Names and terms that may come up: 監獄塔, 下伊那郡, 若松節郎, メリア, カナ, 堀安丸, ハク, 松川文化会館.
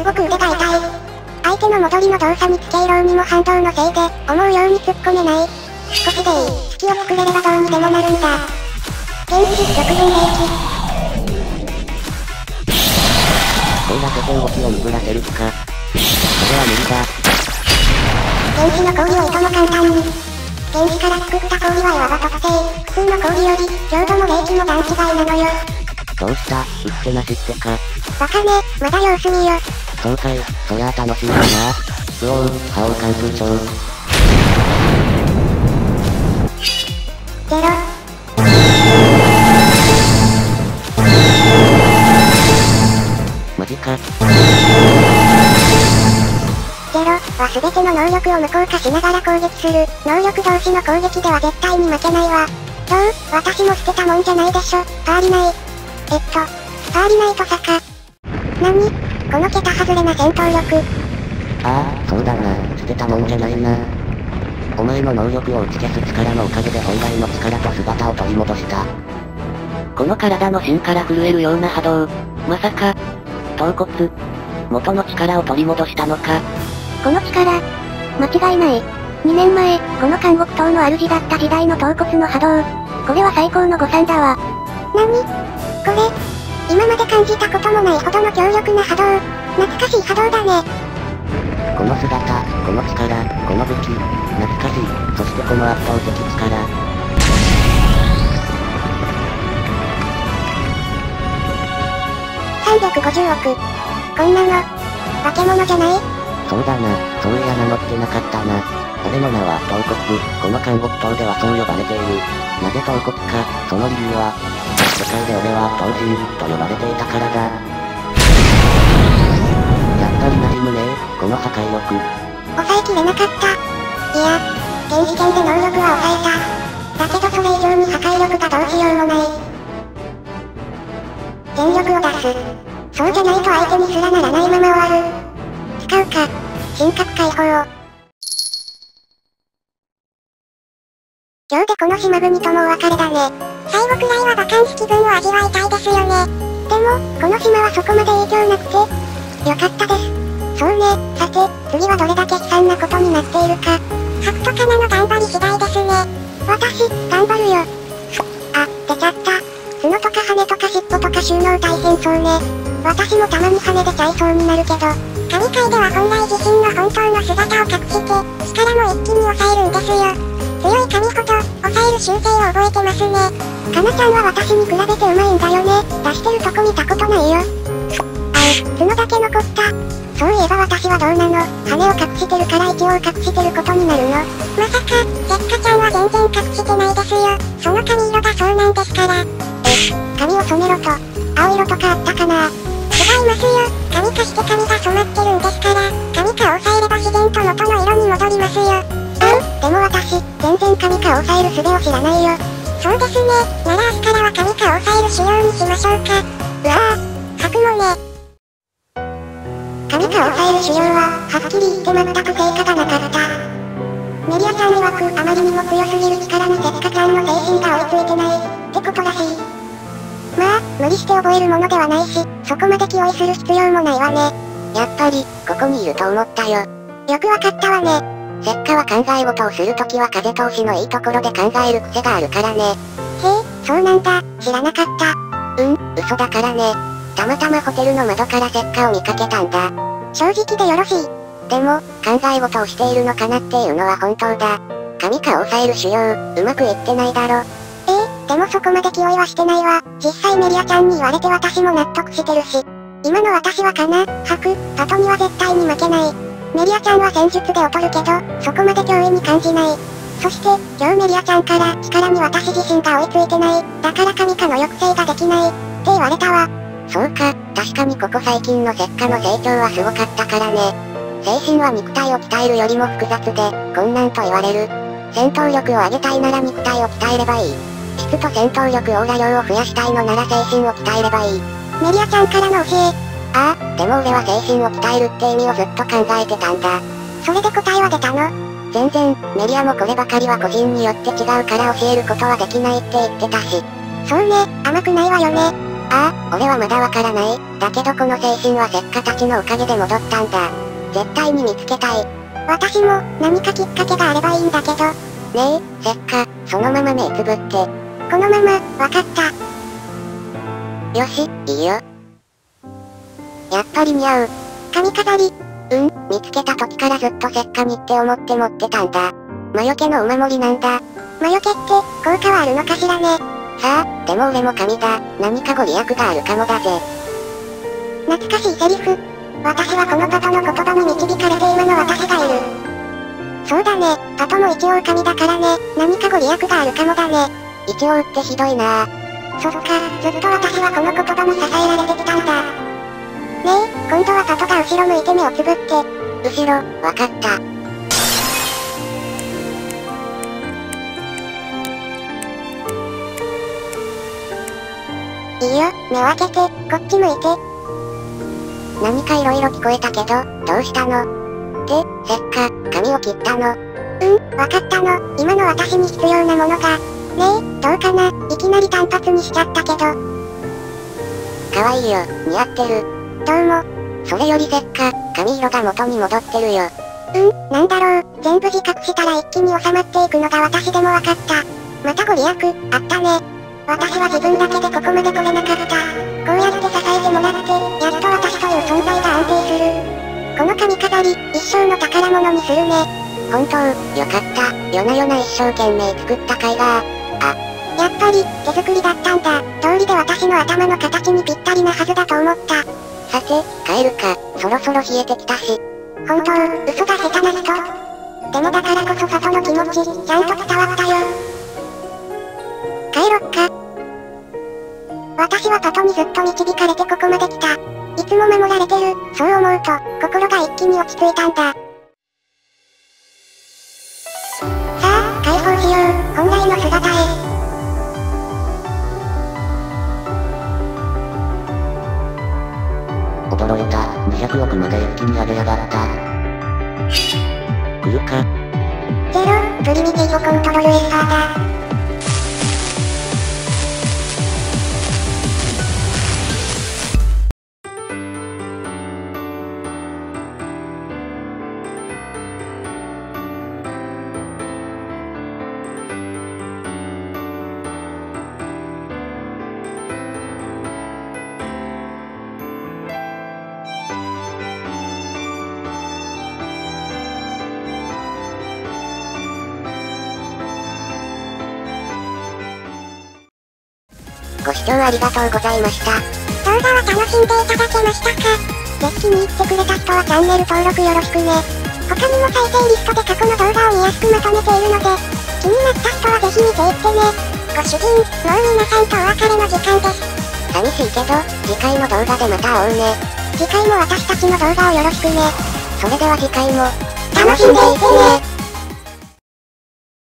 すごく腕が痛い。相手の戻りの動作につけ色にも反動のせいで、思うように突っ込めない。少しでいい。隙を作れればどうにでもなるんだ。原始極限兵器。こんなとこ動きを鈍らせるとか。それは無理だ。原始の氷をいとも簡単に。原始から作った氷はいわば特性。普通の氷より、強度も冷気も段違いなのよ。どうした、打ってなしってか。バカね、まだ様子見よ。そうかい、そりゃ楽しみだな。うおう、覇王貫通帳。ゼロ。マジか。ゼロはすべての能力を無効化しながら攻撃する。能力同士の攻撃では絶対に負けないわ。どう？私も捨てたもんじゃないでしょ。パーリナイ。パーリナイト坂。なに？この桁外れな戦闘力。ああ、そうだな。捨てたもんじゃないな。お前の能力を打ち消す力のおかげで本来の力と姿を取り戻した。この体の芯から震えるような波動。まさか、頭骨。元の力を取り戻したのか。この力、間違いない。2年前、この監獄島の主だった時代の頭骨の波動。これは最高の誤算だわ。なに？これ、今まで感じたこともないほどの強力な波動。懐かしい波動だね。この姿、この力、この武器、懐かしい。そしてこの圧倒的力。350億。こんなの、化け物じゃない？そうだな、そういや名乗ってなかったな。俺の名は頭骨。この監獄島ではそう呼ばれている。なぜ頭骨か、その理由は。世界で俺は「トウジン」と呼ばれていたからだ。やっぱりなりむねこの破壊力。抑えきれなかった。いや、現時点で能力は抑えた。だけどそれ以上に破壊力がどうしようもない。全力を出す。そうじゃないと相手にすらならないまま終わる。使うか、神格解放を。今日でこの島国ともお別れだね。最後くらいはバカンス気分を味わいたいですよね。でも、この島はそこまで影響なくて、よかったです。そうね、さて、次はどれだけ悲惨なことになっているか。ハクトカナの頑張り次第ですね。私、頑張るよ。あ、出ちゃった。角とか羽とか尻尾とか収納大変そうね。私もたまに羽出ちゃいそうになるけど。神界では本来自身の本当の姿を隠して、力も一気に抑えるんですよ。強い神ほど、抑える習性を覚えてますね。かなちゃんは私に比べてうまいんだよね。出してるとこ見たことないよ。角だけ残った。そういえば私はどうなの？羽を隠してるから一応隠してることになるの？まさか、ゼッカちゃんは全然隠してないですよ。その髪色がそうなんですから。髪を染めろと、青色とかあったかな？違いますよ。髪化して髪が染まってるんですから、髪化を抑えれば自然と元の色に戻りますよ。でも私、全然神化を抑える術を知らないよ。そうですね、なら明日からは神化を抑える仕様にしましょうか。うわぁ、吐くもね。神化を抑える仕様は、はっきり言って全く成果がなかった。メリアさん曰く、あまりにも強すぎる力にセツカちゃんの精神が追いついてない、ってことらしい。まあ、無理して覚えるものではないし、そこまで気負いする必要もないわね。やっぱり、ここにいると思ったよ。よくわかったわね。セッカは考え事をするときは風通しのいいところで考える癖があるからね。へえ、そうなんだ、知らなかった。嘘だからね。たまたまホテルの窓からセッカを見かけたんだ。正直でよろしい。でも、考え事をしているのかなっていうのは本当だ。神化を抑える主要、うまくいってないだろ。でもそこまで気負いはしてないわ。実際メリアちゃんに言われて私も納得してるし。今の私はかな、吐く、パトには絶対に負けない。メリアちゃんは戦術で劣るけど、そこまで脅威に感じない。そして、今日メリアちゃんから、力に私自身が追いついてない、だから神化の抑制ができない、って言われたわ。そうか、確かにここ最近のセッカの成長はすごかったからね。精神は肉体を鍛えるよりも複雑で、困難と言われる。戦闘力を上げたいなら肉体を鍛えればいい。質と戦闘力オーラ量を増やしたいのなら精神を鍛えればいい。メリアちゃんからの教え。ああ、でも俺は精神を鍛えるって意味をずっと考えてたんだ。それで答えは出たの？全然、メリアもこればかりは個人によって違うから教えることはできないって言ってたし。そうね、甘くないわよね。ああ、俺はまだわからない。だけどこの青春は石化たちのおかげで戻ったんだ。絶対に見つけたい。私も、何かきっかけがあればいいんだけど。ねえ、石化、そのまま目つぶって。このまま、わかった。よし、いいよ。やっぱり似合う。髪飾り。うん、見つけた時からずっと石化にって思って持ってたんだ。魔除けのお守りなんだ。魔除けって、効果はあるのかしらね。さあ、でも俺も神だ。何かご利益があるかもだぜ。懐かしいセリフ。私はこのパパの言葉に導かれて今の私がいる。そうだね、パパも一応神だからね。何かご利益があるかもだね。一応ってひどいなぁ。そっか、ずっと私はこの言葉に支えられてきたんだ。ねえ、今度はパパが後ろ向いて目をつぶって。後ろ、わかった。いいよ、目を開けて、こっち向いて。何か色々聞こえたけど、どうしたの？で、せっか、髪を切ったの。うん、わかったの。今の私に必要なものが。ねえ、どうかな？いきなり単発にしちゃったけど。かわいいよ、似合ってる。どうも。それよりせっか、髪色が元に戻ってるよ。うん、なんだろう。全部自覚したら一気に収まっていくのが私でもわかった。またご利益、あったね。私は自分だけでここまで来れなかった。こうやって支えてもらって、やっと私という存在が安定する。この髪飾り、一生の宝物にするね。本当、よかった。夜な夜な一生懸命作った甲斐が、あ、やっぱり、手作りだったんだ。道理で私の頭の形にぴったりなはずだと思った。さて、帰るか。そろそろ冷えてきたし。本当、嘘が下手な人。でもだからこそパパの気持ち、ちゃんと伝わったよ。帰ろっか。私はパパにずっと導かれてここまで来た。いつも守られてる、そう思うと、心が一気に落ち着いたんだ。さあ、解放しよう、本来の姿へ。驚いた、200億まで一気に上げやがった。来るか。ゼロ、プリミティブコントロールエスパーだ。ご視聴ありがとうございました。動画は楽しんでいただけましたか？ぜひ気に入ってくれた人はチャンネル登録よろしくね。他にも再生リストで過去の動画を見やすくまとめているので、気になった人はぜひ見ていってね。ご主人、もう皆さんとお別れの時間です。寂しいけど、次回の動画でまた会おうね。次回も私たちの動画をよろしくね。それでは次回も、楽しんでいってね。